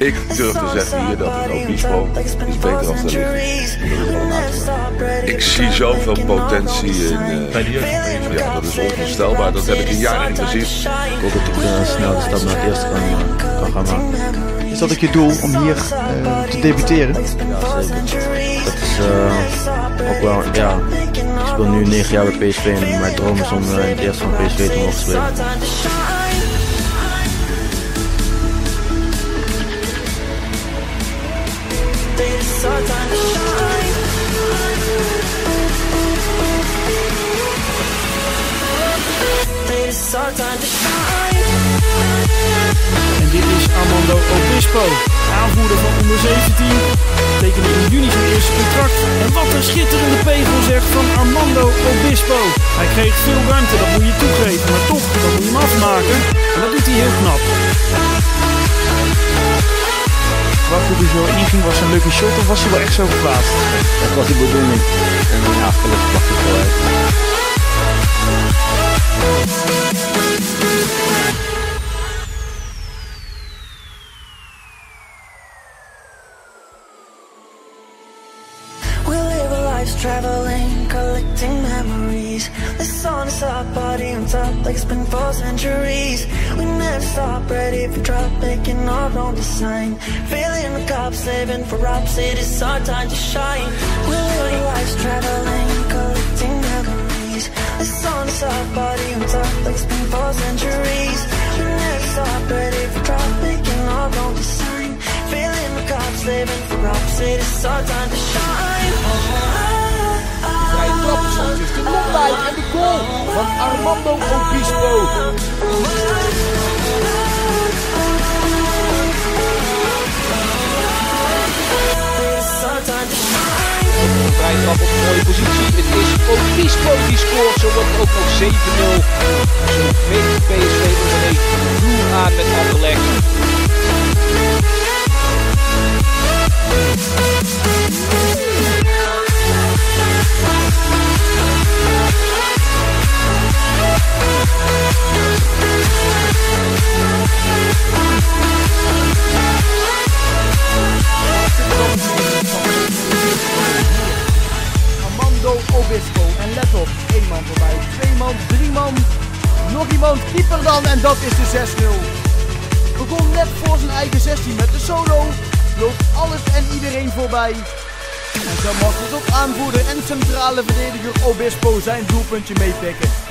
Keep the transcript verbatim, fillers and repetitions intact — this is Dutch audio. Ik durf te zeggen hier dat het Obispo iets beter als dat is. Ik zie zoveel potentie in uh, bij de jeugd. Ja, dat is onvoorstelbaar. Dat heb ik in jaren niet gezien. Ik hoop dat ik uh, snel de stap naar het eerste kan, kan gaan maken. Is dat ook je doel om hier uh, te debuteren? Ja, zeker. Dat is uh, ook wel, ja. Ik speel nu negen jaar bij P S V en mijn droom is om uh, in het eerste van P S V te mogen spelen. En dit is Armando Obispo, aanvoerder van onder zeventien. Tekende in juni zijn eerste contract. En wat een schitterende pegel zegt van Armando Obispo. Hij kreeg veel ruimte, dat moet je toegeven. Maar toch, dat moet je hem afmaken. En dat doet hij heel knap. Wat goed hij zo inging, was een lucky shot of was hij wel echt zo geplaatst? Dat was de bedoeling. En dan afgelopen plakte hij wel uit. Traveling, collecting memories. The sun is our body on top, like it's been four centuries. We never stop, ready for drop, making our own design. Feeling the cops, living for ops, it is our time to shine. We live our lives traveling, collecting memories. The sun is our body on top, like it's been four centuries. We never stop, ready for drop, making our own design. Feeling the cops, living for ops, it is our time to shine. Oh. Is de mond uit en de goal van Armando Obispo. Een vrije trap op een mooie positie. Het is Obispo die scoort, zo wordt het ook nog zeven nul. Zo weet P S V onderweg vloer aan met Anderlecht. Obispo. En let op, één man voorbij, twee man, drie man, nog iemand, keeper dan, en dat is de zes nul. Begon net voor zijn eigen zestien met de solo, loopt alles en iedereen voorbij. En zo mag het op aanvoerder en centrale verdediger Obispo zijn doelpuntje meepikken.